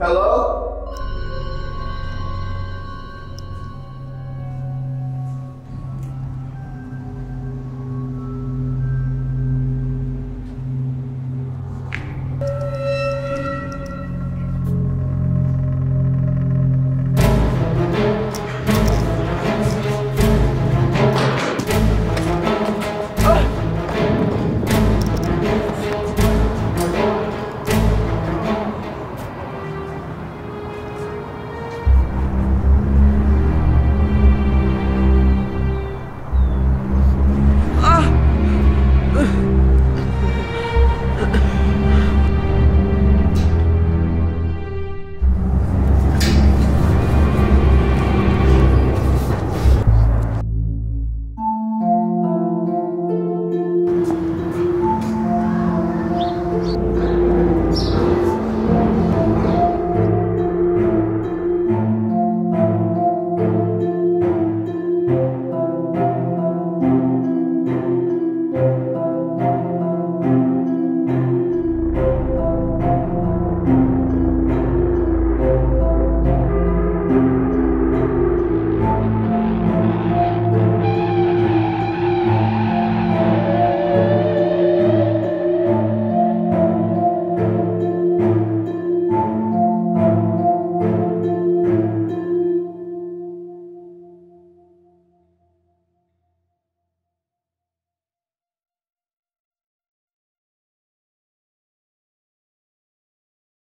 Hello?